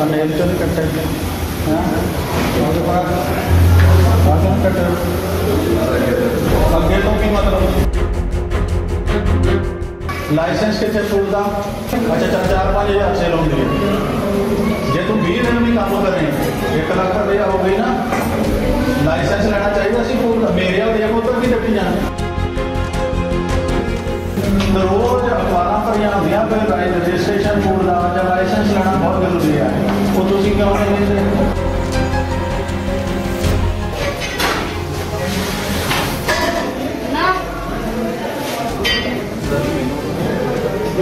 और Nelson cutter उसके बाद राजन कटर संकेतों की मतलब लाइसेंस के चतुर्दा अच्छा 4-5 हज़ार से लोन दिए ये तो 20 दिन भी काम कर रहे हैं 1 लाख का दया हो गई ना। लाइसेंस लेना चाहिए सिर्फ मेरे और देखो तो भी जबकि जाना रोज अखबार पर या दिया पर रजिस्ट्रेशन पूरा जब लाइसेंस लेना बहुत जरूरी है वो तो तुम क्यों नहीं लेते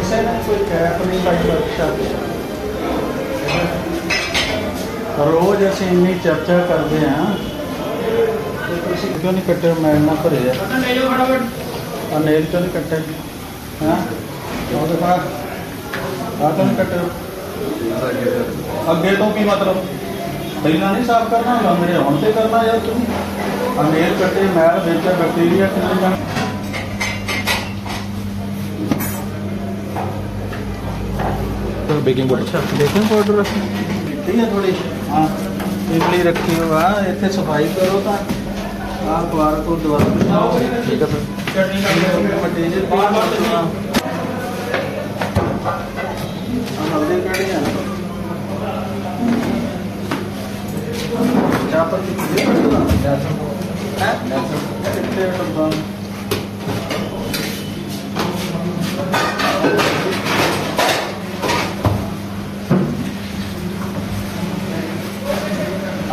इसे कोई कैप नहीं पाई रक्षा रोज ऐसे इनकी चर्चा करते हैं क्यों नहीं कट्टे मारना पड़ेगा और नेल्सन कटर उसके बाद राजन कटर अगे तो भी मतलब पहला नहीं साफ करना गंदे हम से करना यार तुम और नेल कटे मैल बेचा बैक्टीरिया कितना तो बेकिंग पाउडर अच्छा बेकिंग पाउडर ठीक है थोड़ी हाँ इमली रखी हो वहाँ इतने सफाई करो तो आप बार को दोबारा बनाओ ठीक है सर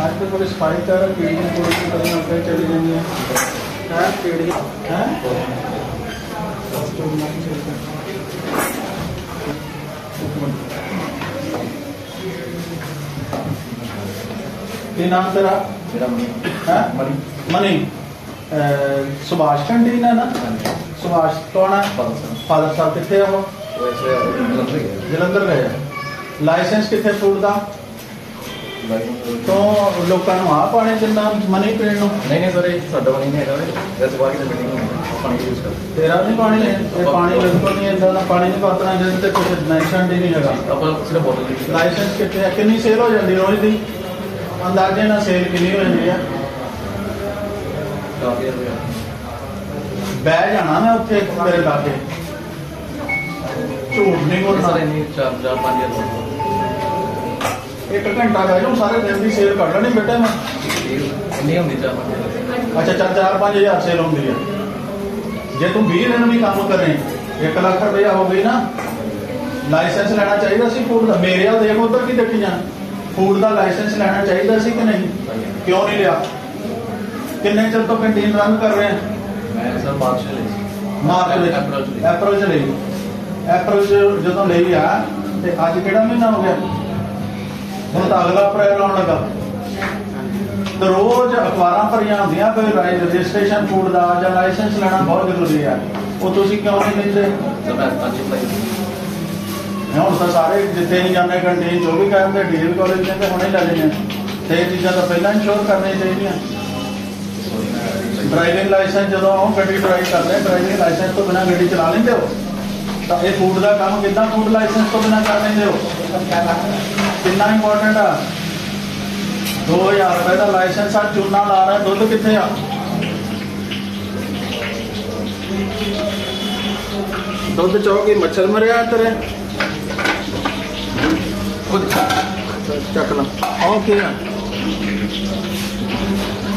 आजकल पुलिस फाइल कर पीढ़ी को चली जाएंगे है पीढ़ी है ये नाम तेरा मेरा मनी है मनी मनी सुभाष कंटीन है ना सुभाष कौन है फादर साहब कितने हो जलंधर गए लाइसेंस कितने फूड का तो लोगों को आप आने जिन्ना मनी पीण नहीं सर साडा मनी नहीं है इस बार की मीटिंग में पानी यूज कर तेरा नहीं पानी ले पानी बिल्कुल नहीं है ना पानी नहीं पातना जैसे तो कुछ लाइसेंस नहीं लगा अपन सिर्फ बोतल लाइसेंस कितने कितनी सेल हो जाती रोज दी अंदाजे ना सेल कितनी हो जाती है काफी है बैठ जाना मैं उठे मेरे लाके झूठ नहीं बोलना नहीं 4-5 एक घंटा गए जो सारे दिन की सेल कर लेनी बेटा मैं नहीं होंगी अच्छा 4-5 हज़ार सेल होंगी है जे तुम 20 दिन भी काम कर रहे हैं 1 लाख रुपया हो गई ना। लाइसेंस लेना चाहिए सी फूड का मेरे देखो उधर की देखी जाना फूड का लाइसेंस लेना चाहिए सी कि नहीं क्यों नहीं लिया किन्ने चल तो कैंटीन रन कर रहे हैं मार्च अप्रैल जो ले अज कि महीना हो गया हम तो अगला अप्रैल आने लगा तो रोज अखबार पर आदि कोई रजिस्ट्रेशन फूड का या लाइसेंस लेना बहुत जरूरी है वो तुम क्यों नहीं लेते हम तो सारे जिते ही जाने कैंटीन जो भी कहते हैं डिग्री कॉलेज ने तो हमने ले लेने तो ये चीज़ा तो पहले इंश्योर करनी चाहिए। ड्राइविंग लाइसेंस जो हम गड्डी ड्राइव कर रहे हैं ड्राइविंग लाइसेंस तो बिना गड्डी चला लेंगे हो तो ये फूड का काम कि फूड लाइसेंस तो बिना कर लेंगे हो कितना इंपोर्टेंट है। 2000 रुपए का लाइसेंस आज चूना ला रहा है दुध कितने आ 2 चौकी मच्छर मरिया तेरे चकना ओके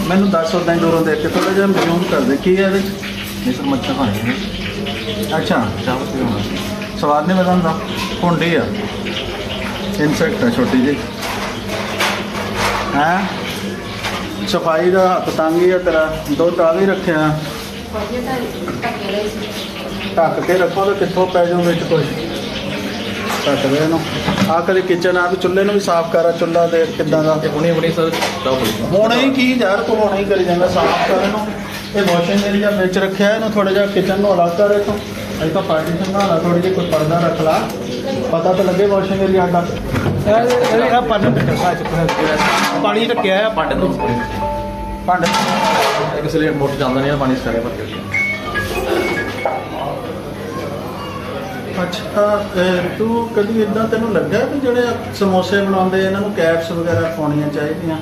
मैं 10 दूरों देख के थोड़ा जहा रिज्यूम कर दे की है मच्छर खाने अच्छा स्वाद नहीं बता भुंडी आ इनफेक्ट है छोटी जी है सफाई का हत्थ तंग ही है तेरा 2 टाल ही रखे ढक के रखो तो कितों पै जाओ बिच कुछ ढक देना आ कभी किचन आप चूल्हे भी साफ कर चूल्हा देख कि हूने ही की यार तू हूने ही करी जाता साफ कर ये वॉशिंग एरिया बिच रखे इन्होंने थोड़ा जहा किचन अलग कर रखो अभी तो पार्टीशन बना थोड़ी जी कोई पर्दा रख ला पता तो लगे वॉशिंग एरिया का पानी ढके है भांडे भांडे किसी लिए मोटर चलता नहीं पानी सारे भर अच्छा तू कभी इदा तेन लगा भी जो समोसे बनाते इन्होंने कैप्स वगैरह पानिया चाहिए,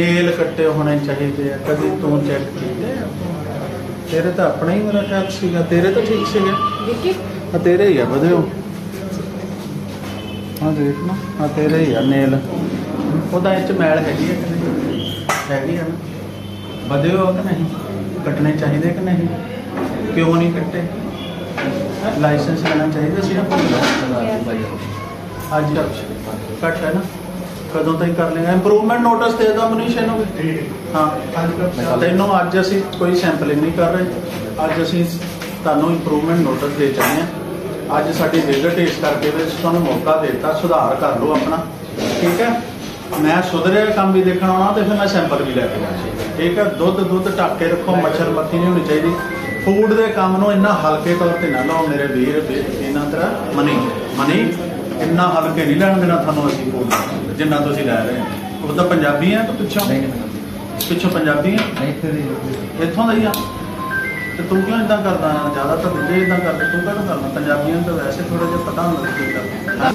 नेल कट्टे होने चाहिए, कभी तू चेक किए? तेरे तो अपना ही मेरा ख्याल सीगा, तेरे तो ठीक से तेरे ही है बदे। हाँ देख ना, हाँ तेरे ही है नेल, वह मैल हैगी है ना, बदे हो कि नहीं, कटने चाहिए कि नहीं, क्यों नहीं कट्टे? लाइसेंस लेना चाहिए अज घट है ना, कदों तक कर लेंगे। इंप्रूवमेंट नोटिस दे दो मनीष इन्होंने। हाँ तेनों अज असी कोई सैंपलिंग नहीं कर रहे, अज असी तुहानूं इंप्रूवमेंट नोटिस दे चाहिए। अज साडी विजिट इस करके तुहानूं मौका देता, सुधार कर लो अपना, ठीक है। मैं सुधरिया काम भी देखना आना, तो फिर मैं सैंपल भी लैके आना, ठीक है। दुध दुध ढाके रखो, मच्छर मक्खी नहीं होनी चाहिए। फूड के काम में इन्ना हल्के तौर पर ना लाओ मेरे वीर, इन्ना तेरा मनी मनी इन्ना हल्के नहीं लैन देना थानू। असी फूड जिन्ना तुसीं लै रहे हो, उदा पंजाबी है तो पिछों पिछों पंजाबी है, इतों का ही आ। तो तू क्यों इदा करता, ज़्यादातर दूजे इदा करते, तू क्या करना? पंजाबियों तो वैसे थोड़ा जि पता होता है।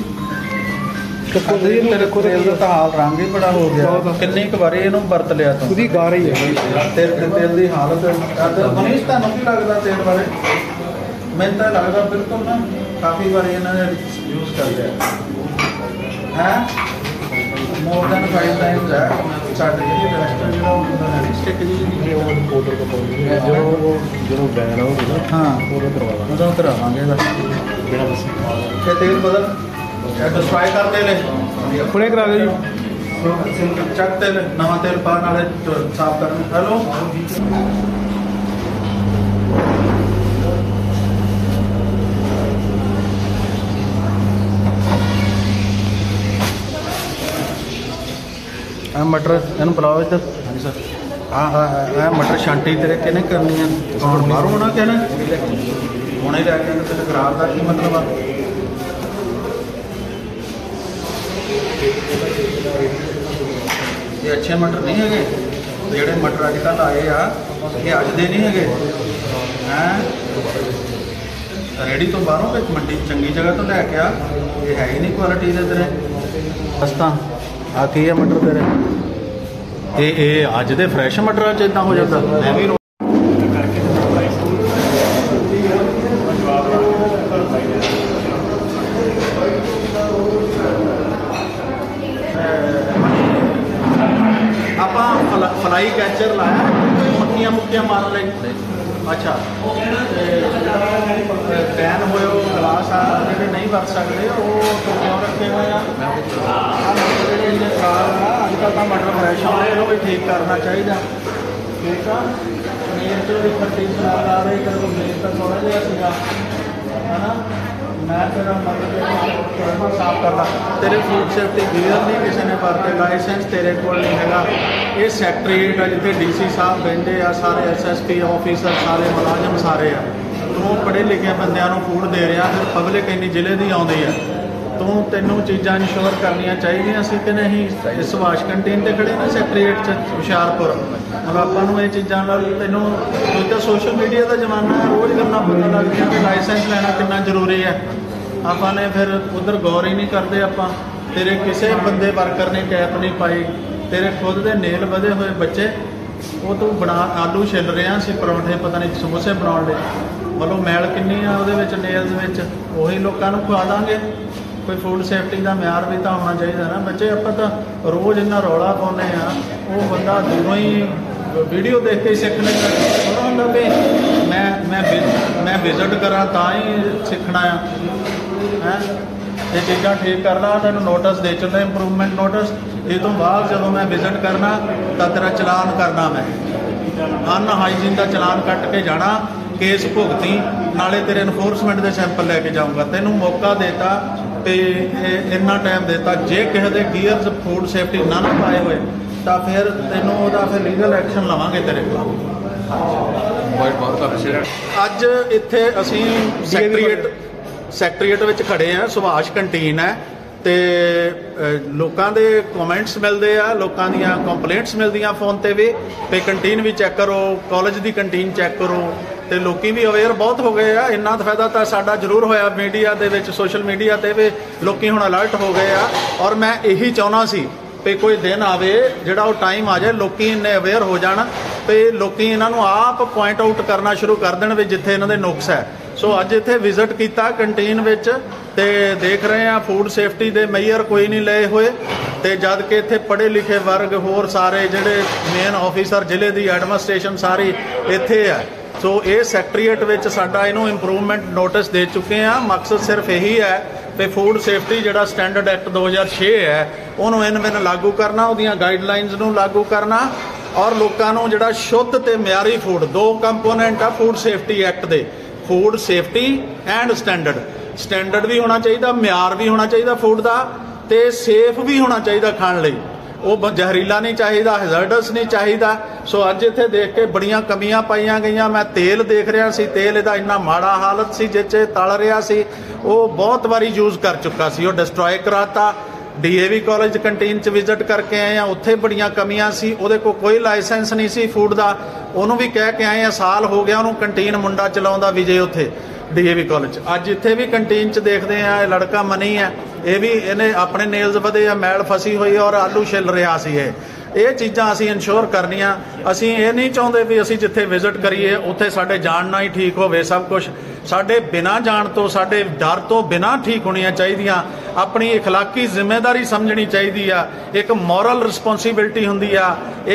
स्पाई कर तेल खुले करा दे चक, तेल नवा तेल पाने वाले साफ कर। हेलो मटर इन बुलाओ इधर। हाँ जी सर। हाँ हाँ हाँ मटर छांटी तेरे कहने करनी है, बाहरों होना कहना होने लैके तेरे खराब का की मतलब आ। ये अच्छे मटर नहीं है, जोड़े मटर अज कल आए आज दे नहीं है, रेहड़ी तो बाहरों मंडी चंगी जगह तो लैके आ, ये है ही नहीं क्वालिटी दे तेरे दस्ता। आ की है मटर तेरे ये अज दे फ्रैश मटर इदा हो जाता। मैं भी फ्लाई कैचर लाया मक्खियां मुक्खियां मारन लगे। अच्छा बैन हो गलास आ जो नहीं वरत सकते वो क्यों रखे हुए आजकल तो मटर फ्रैश आने इन्हों भी ठीक करना चाहिए, ठीक है। पनीर तो भी खट्टी सलाद आ रही, कल पनीर तो थोड़ा जहा है ना। मैं तेरा मतलब साफ करना, तेरे फूड सेफ्टी गियर नहीं किसी ने भरते, लाइसेंस तेरे को नहीं है। ये सैक्ट्रेट है जिते डीसी साहब बहते आ, सारे SSP ऑफिसर, सारे मुलाजम सारे आ। तू पढ़े लिखे बंदों को फूड दे रहा, फिर पब्लिक इन्नी जिले की आती है, तू तेनों चीज़ा इंश्योर करनिया चाहिए। असं तो नहीं इस वाश कैंटीन पर खड़े ना सैक्ट्रेट हुशियारपुर, हम आपू ये चीज़ा तेनों तो सोशल मीडिया का जमाना है, रोज़ गल्लां पता लगदियां कि लाइसेंस लैना कितना जरूरी है। आपने फिर उधर गौर ही नहीं करते। आप तेरे किसी बंदे वर्कर ने कैप नहीं पाई, तेरे खुद के नेल बधे हुए बच्चे, वो तू बना आलू छिल रहा सी परौंठे पता नहीं समोसे बनाने लगे, मतलब मैल किन्नी आ वो नेल्स में, वही लोगों को खुआ देंगे। कोई फूड सेफ्टी का म्यार भी तो होना चाहिए ना बच्चे। आप रोज़ इन्ना रौला पाने, वो बंदा दूरों ही वीडियो देख के ही सीखने होंगे भी मैं विजिट करा तो ही सीखना है। ये चीज़ा ठीक करना, तेन नोटिस दे चलना इंप्रूवमेंट नोटिस, ये तो बाद जो मैं विजिट करना तो तेरा चलान करना, मैं अनहाइजीन का चलान कट के जाना, केस भुगती, नाले तेरे इनफोर्समेंट के सैंपल लैके जाऊँगा। तेनों मौका देता तो इन्ना टाइम देता, जे किसी के गियरस फूड सेफ्टी ना ना पाए हुए तो फिर तेनों फिर लीगल एक्शन लवांगे तेरे खिलाफ। अज इत्थे असीं सैक्ट्रीएट में खड़े हैं, सुभाष कैंटीन है, तो लोगों के कॉमेंट्स मिलते हैं, लोगों दियाँ कंप्लेंट्स मिलती फोन पर भी, तो कैंटीन भी चैक करो, कॉलेज की कैंटीन चैक करो, ਤੇ ਲੋਕੀ ਵੀ ਅਵੇਅਰ ਬਹੁਤ ਹੋ ਗਏ ਆ। ਇੰਨਾ ਫਾਇਦਾ ਤਾਂ ਸਾਡਾ ਜ਼ਰੂਰ ਹੋਇਆ ਮੀਡੀਆ ਦੇ ਵਿੱਚ, ਸੋਸ਼ਲ ਮੀਡੀਆ ਤੇ ਵੀ ਲੋਕੀ ਹੁਣ ਅਲਰਟ ਹੋ ਗਏ ਆ। ਔਰ ਮੈਂ ਇਹੀ ਚਾਹੁੰਦਾ ਸੀ ਤੇ कोई दिन आवे जिहड़ा वो टाइम आ जाए, लोग इन्ने अवेयर हो जाण ते लोग इन्हां नूं आप पॉइंट आउट करना शुरू कर देण वी जिथे इन्हां दे नुक्स है। सो अज इत्थे विजिट कीता कैंटीन विच ते देख रहे हैं फूड सेफ्टी दे मेजर कोई नहीं लए होए ते जद कि इत्थे पढ़े लिखे वर्ग होर सारे जिहड़े मेन ऑफिसर जिले दी एडमिनिस्ट्रेशन सारी इत्थे है। सो ये सैक्ट्रीएट विच साडा इनू इंप्रूवमेंट नोटिस दे चुके हैं। मकसद सिर्फ यही है ਤੇ ਫੂਡ ਸੇਫਟੀ ਜਿਹੜਾ ਸਟੈਂਡਰਡ ਐਕਟ 2006 ਹੈ ਉਹਨੂੰ ਇਹਨਾਂ ਲਾਗੂ ਕਰਨਾ, ਉਹਦੀਆਂ ਗਾਈਡਲਾਈਨਸ ਨੂੰ ਲਾਗੂ ਕਰਨਾ ਔਰ ਲੋਕਾਂ ਨੂੰ ਜਿਹੜਾ ਸ਼ੁੱਧ ਤੇ ਮਿਆਰੀ ਫੂਡ, ਦੋ ਕੰਪੋਨੈਂਟ ਆ ਫੂਡ ਸੇਫਟੀ ਐਕਟ ਦੇ, food safety and standard. Standard ਵੀ ਹੋਣਾ ਚਾਹੀਦਾ, ਮਿਆਰ ਵੀ ਹੋਣਾ ਚਾਹੀਦਾ ਫੂਡ ਦਾ ਤੇ ਸੇਫ ਵੀ ਹੋਣਾ ਚਾਹੀਦਾ ਖਾਣ ਲਈ। ਉਹ ਜ਼ਹਿਰੀਲਾ ਨਹੀਂ ਚਾਹੀਦਾ, ਹੈਜ਼ਰਡਸ ਨਹੀਂ ਚਾਹੀਦਾ। ਸੋ ਅੱਜ ਇੱਥੇ ਦੇਖ ਕੇ ਬੜੀਆਂ ਕਮੀਆਂ ਪਾਈਆਂ ਗਈਆਂ। ਮੈਂ ਤੇਲ ਦੇਖ ਰਿਹਾ ਸੀ, ਤੇਲ ਇਹਦਾ ਇੰਨਾ ਮਾੜਾ ਹਾਲਤ ਸੀ ਜਿਸ 'ਚ ਤਲ ਰਿਹਾ ਸੀ, ਉਹ ਬਹੁਤ ਵਾਰੀ ਯੂਜ਼ ਕਰ ਚੁੱਕਾ ਸੀ, ਉਹ ਡਿਸਟਰੋਏ ਕਰਾਤਾ। DAV ਕਾਲਜ ਕੰਟੀਨ 'ਚ ਵਿਜ਼ਿਟ ਕਰਕੇ ਆਏ ਆ, ਉੱਥੇ ਬੜੀਆਂ ਕਮੀਆਂ ਸੀ। ਉਹਦੇ ਕੋਈ ਲਾਇਸੈਂਸ ਨਹੀਂ ਸੀ ਫੂਡ ਦਾ, ਉਹਨੂੰ ਵੀ ਕਹਿ ਕੇ ਆਏ ਆ, ਸਾਲ ਹੋ ਗਿਆ ਉਹਨੂੰ ਕੰਟੀਨ ਮੁੰਡਾ ਚਲਾਉਂਦਾ ਵਿਜੇ ਉੱਥੇ DAV ਕਾਲਜ। ਅੱਜ ਇੱਥੇ ਵੀ ਕੰਟੀਨ 'ਚ ਦੇਖਦੇ ਆ ਇਹ ਲੜਕਾ ਮਨੀ ਹੈ, ਇਹ ਵੀ ਇਹਨੇ ਆਪਣੇ ਨੇਲਜ਼ ਵਧੇ ਆ, ਮੈਲ ਫਸੀ ਹੋਈ ਔਰ ਆਲੂ ਛਿੱਲ ਰਿਹਾ ਸੀ। ਇਹ ਚੀਜ਼ਾਂ ਅਸੀਂ ਇਨਸ਼ੋਰ ਕਰਨੀਆਂ। ਅਸੀਂ ਇਹ ਨਹੀਂ ਚਾਹੁੰਦੇ ਵੀ ਅਸੀਂ ਜਿੱਥੇ ਵਿਜ਼ਿਟ ਕਰੀਏ ਉੱਥੇ ਸਾਡੇ ਜਾਣ ਨਾਲ ਹੀ ਠੀਕ ਹੋਵੇ ਸਭ ਕੁਝ। ਸਾਡੇ ਬਿਨਾਂ ਜਾਣ ਤੋਂ, ਸਾਡੇ ਡਰ ਤੋਂ ਬਿਨਾਂ ਠੀਕ ਹੋਣੀਆਂ ਚਾਹੀਦੀਆਂ। ਆਪਣੀ اخਲਾਕੀ ਜ਼ਿੰਮੇਵਾਰੀ ਸਮਝਣੀ ਚਾਹੀਦੀ ਆ, ਇੱਕ ਮੋਰਲ ਰਿਸਪੌਂਸਿਬਿਲਟੀ ਹੁੰਦੀ ਆ,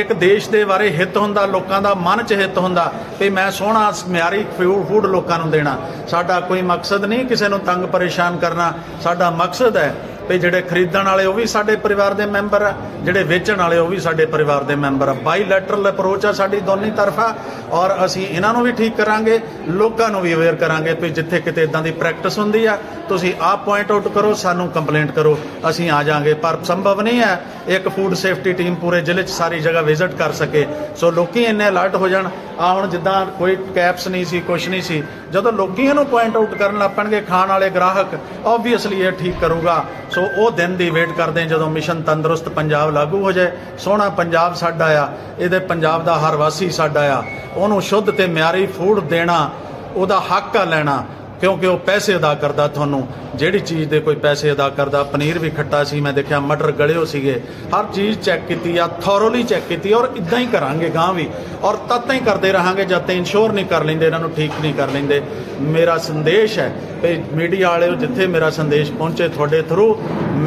ਇੱਕ ਦੇਸ਼ ਦੇ ਬਾਰੇ ਹਿੱਤ ਹੁੰਦਾ, ਲੋਕਾਂ ਦਾ ਮਨ 'ਚ ਹਿੱਤ ਹੁੰਦਾ ਵੀ ਮੈਂ ਸੋਹਣਾ ਮਿਆਰੀ ਫੂਡ ਲੋਕਾਂ ਨੂੰ ਦੇਣਾ। ਸਾਡਾ ਕੋਈ ਮਕਸਦ ਨਹੀਂ ਕਿਸੇ ਨੂੰ ਤੰਗ ਪਰੇਸ਼ਾਨ ਕਰਨਾ, ਸਾਡਾ ਮਕਸਦ ਹੈ ਵੀ ਜਿਹੜੇ ਖਰੀਦਣ ਵਾਲੇ ਉਹ ਵੀ ਸਾਡੇ ਪਰਿਵਾਰ ਦੇ ਮੈਂਬਰ ਆ, ਜਿਹੜੇ ਵੇਚਣ ਵਾਲੇ ਉਹ ਵੀ ਸਾਡੇ ਪਰਿਵਾਰ ਦੇ ਮੈਂਬਰ ਆ। ਬਾਈਲੈਟਰਲ ਅਪਰੋਚ ਆ ਸਾਡੀ ਦੋਨੇ ਤਰਫਾ ਔਰ ਅਸੀਂ ਇਹਨਾਂ ਨੂੰ ਵੀ ਠੀਕ ਕਰਾਂਗੇ, ਲੋਕਾਂ ਨੂੰ ਵੀ ਅਵੇਅਰ ਕਰਾਂਗੇ ਵੀ ਜਿੱਥੇ ਕਿਤੇ ਇਦਾਂ ਦੀ ਪ੍ਰੈਕਟਿਸ ਹੁੰਦੀ ਆ ਤੁਸੀਂ ਆਪ ਪੁਆਇੰਟ ਆਊਟ ਕਰੋ, ਸਾਨੂੰ ਕੰਪਲੇਂਟ ਕਰੋ, ਅਸੀਂ ਆ ਜਾਾਂਗੇ। ਪਰ ਸੰਭਵ ਨਹੀਂ ਹੈ ਇੱਕ ਫੂਡ ਸੇਫਟੀ ਟੀਮ ਪੂਰੇ ਜ਼ਿਲ੍ਹੇ 'ਚ ਸਾਰੀ ਜਗ੍ਹਾ ਵਿਜ਼ਿਟ ਕਰ ਸਕੇ। ਸੋ ਲੋਕੀ ਇੰਨੇ ਅਲਰਟ ਹੋ ਜਾਣ। ਆ ਹੁਣ ਜਿੱਦਾਂ ਕੋਈ ਕੈਪਸ ਨਹੀਂ ਸੀ, ਕੁਛ ਨਹੀਂ ਸੀ, ਜਦੋਂ ਲੋਕੀ ਇਹਨੂੰ ਪੁਆਇੰਟ ਆਊਟ ਕਰਨ ਲੱਗ ਪੈਣਗੇ ਖਾਣ ਵਾਲੇ ਗ੍ਰਾਹਕ, ਓਬਵੀਅਸਲੀ ਇਹ ਠੀਕ ਕਰੂਗਾ। ਸੋ ਉਹ ਦਿਨ ਦੀ ਵੇਟ ਕਰਦੇ ਜਦੋਂ ਮਿਸ਼ਨ ਤੰਦਰੁਸਤ ਪੰਜਾਬ ਲਾਗੂ ਹੋ ਜਾਏ। ਸੋਹਣਾ ਪੰਜਾਬ ਸਾਡਾ ਆ, ਇਹਦੇ ਪੰਜਾਬ ਦਾ ਹਰ ਵਾਸੀ ਸਾਡਾ ਆ, ਉਹਨੂੰ ਸ਼ੁੱਧ ਤੇ ਮਿਆਰੀ ਫੂਡ ਦੇਣਾ ਉਹਦਾ ਹੱਕ ਆ ਲੈਣਾ, ਕਿਉਂਕਿ ਉਹ ਪੈਸੇ ਅਦਾ ਕਰਦਾ। ਤੁਹਾਨੂੰ ਜਿਹੜੀ ਚੀਜ਼ ਦੇ ਕੋਈ ਪੈਸੇ ਅਦਾ ਕਰਦਾ, ਪਨੀਰ ਵੀ ਖੱਟਾ ਸੀ ਮੈਂ ਦੇਖਿਆ, ਮਟਰ ਗਲਿਓ ਸੀਗੇ, ਹਰ ਚੀਜ਼ ਚੈੱਕ ਕੀਤੀ ਆ, ਥੋਰੋਲੀ ਚੈੱਕ ਕੀਤੀ ਔਰ ਇਦਾਂ ਹੀ ਕਰਾਂਗੇ ਗਾਂ ਵੀ ਔਰ ਤਦ ਤਾਈਂ ਕਰਦੇ ਰਹਾਂਗੇ ਜਦ ਤਾਈਂ ਇਨਸ਼ੋਰ ਨਹੀਂ ਕਰ ਲੈਂਦੇ, ਇਹਨਾਂ ਨੂੰ ਠੀਕ ਨਹੀਂ ਕਰ ਲੈਂਦੇ। ਮੇਰਾ ਸੰਦੇਸ਼ ਹੈ ਵੀ ਮੀਡੀਆ ਵਾਲਿਓ ਜਿੱਥੇ ਮੇਰਾ ਸੰਦੇਸ਼ ਪਹੁੰਚੇ ਤੁਹਾਡੇ ਥਰੂ,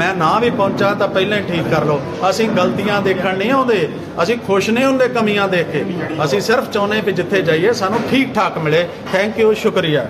ਮੈਂ ਨਾ ਵੀ ਪਹੁੰਚਾ ਤਾਂ ਪਹਿਲਾਂ ਹੀ ਠੀਕ ਕਰ ਲਓ। ਅਸੀਂ ਗਲਤੀਆਂ ਦੇਖਣ ਨਹੀਂ ਆਉਂਦੇ, ਅਸੀਂ ਖੁਸ਼ ਨਹੀਂ ਹੁੰਦੇ ਕਮੀਆਂ ਦੇਖ ਕੇ, ਅਸੀਂ ਸਿਰਫ ਚਾਹੁੰਦੇ ਵੀ ਜਿੱਥੇ ਜਾਈਏ ਸਾਨੂੰ ਠੀਕ ਠਾਕ ਮਿਲੇ। ਥੈਂਕ ਯੂ, ਸ਼ੁਕਰੀਆ।